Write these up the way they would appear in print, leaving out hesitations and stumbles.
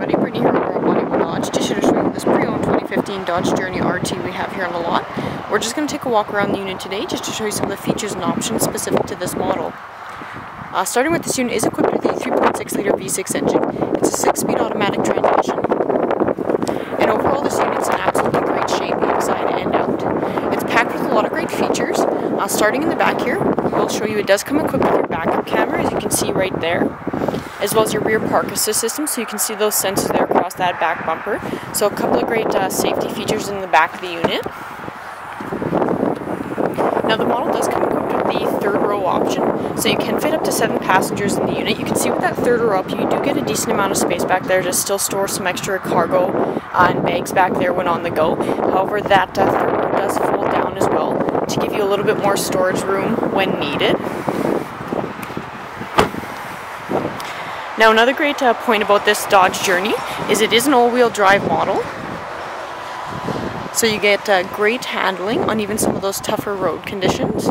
everybody, Brittany here over at Bonnyville Dodge. Just here to show you this pre-owned 2015 Dodge Journey RT we have here on the lot. We're just going to take a walk around the unit today just to show you some of the features and options specific to this model. Starting with, this unit is equipped with a 3.6 liter V6 engine. It's a 6-speed automatic transmission. And overall this unit's in absolutely great shape inside and out. It's packed with a lot of great features. Starting in the back here, we'll show you it does come equipped with your backup camera, as you can see right there, as well as your rear park assist system, so you can see those sensors there across that back bumper. So a couple of great safety features in the back of the unit. Now the model does come equipped with the third row option, so you can fit up to 7 passengers in the unit. You can see with that third row up, you do get a decent amount of space back there to still store some extra cargo and bags back there when on the go. However, that third row does fold down as well to give you a little bit more storage room when needed. Now another great point about this Dodge Journey is it is an all-wheel drive model, so you get great handling on even some of those tougher road conditions.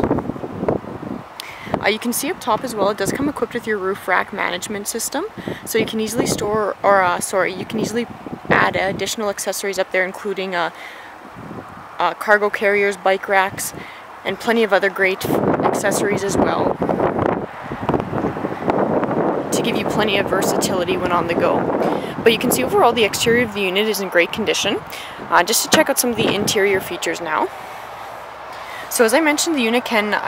You can see up top as well, it does come equipped with your roof rack management system, so you can easily add additional accessories up there, including cargo carriers, bike racks, and plenty of other great accessories as well, to give you plenty of versatility when on the go. But you can see overall the exterior of the unit is in great condition. Just to check out some of the interior features now. So as I mentioned, the unit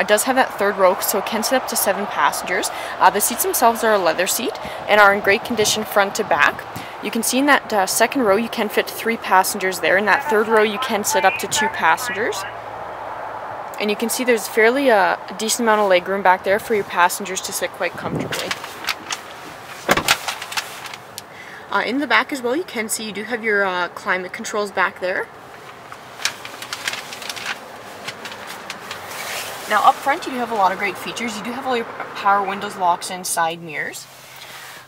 does have that third row, so it can sit up to 7 passengers. The seats themselves are a leather seat and are in great condition front to back. You can see in that second row you can fit 3 passengers there. In that third row you can sit up to 2 passengers. And you can see there's fairly a decent amount of legroom back there for your passengers to sit quite comfortably. In the back as well, you can see you do have your climate controls back there. Now up front you do have a lot of great features. You do have all your power windows, locks, and side mirrors.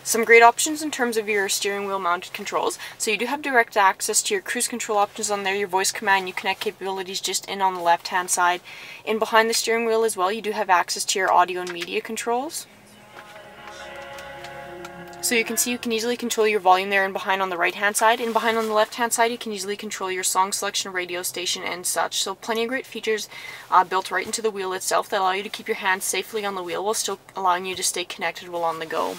Some great options in terms of your steering wheel mounted controls. So you do have direct access to your cruise control options on there, your voice command, Uconnect capabilities just in on the left hand side. And behind the steering wheel as well, you do have access to your audio and media controls. So you can see you can easily control your volume there and behind on the right hand side, and behind on the left hand side you can easily control your song selection, radio station, and such. So plenty of great features built right into the wheel itself that allow you to keep your hands safely on the wheel while still allowing you to stay connected while on the go.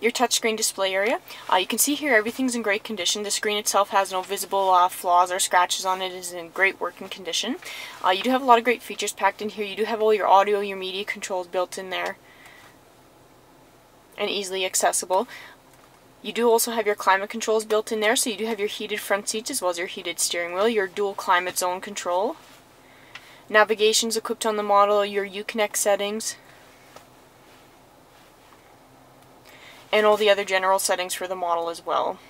Your touchscreen display area. You can see here everything's in great condition. The screen itself has no visible flaws or scratches on it. It is in great working condition. You do have a lot of great features packed in here. You do have all your audio, your media controls built in there and easily accessible. You do also have your climate controls built in there, so you do have your heated front seats as well as your heated steering wheel, your dual climate zone control. Navigation's equipped on the model, your Uconnect settings, and all the other general settings for the model as well.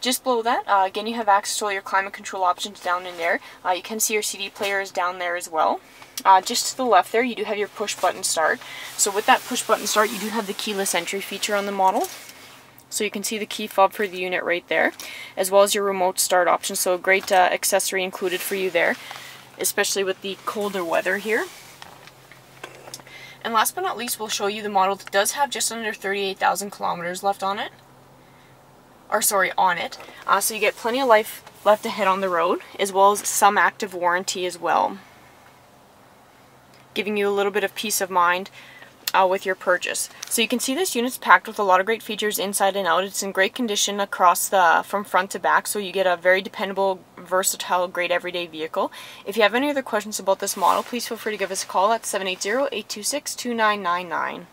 Just below that, again, you have access to all your climate control options down in there. You can see your CD player is down there as well. Just to the left there, you do have your push button start. So with that push button start, you do have the keyless entry feature on the model. So you can see the key fob for the unit right there, as well as your remote start option. So a great accessory included for you there, especially with the colder weather here. And last but not least, we'll show you the model that does have just under 38,000 kilometers left on it. So you get plenty of life left ahead on the road, as well as some active warranty as well, giving you a little bit of peace of mind with your purchase. So you can see this unit's packed with a lot of great features inside and out. It's in great condition from front to back, so you get a very dependable, versatile, great everyday vehicle. If you have any other questions about this model, please feel free to give us a call at 780-826-2999.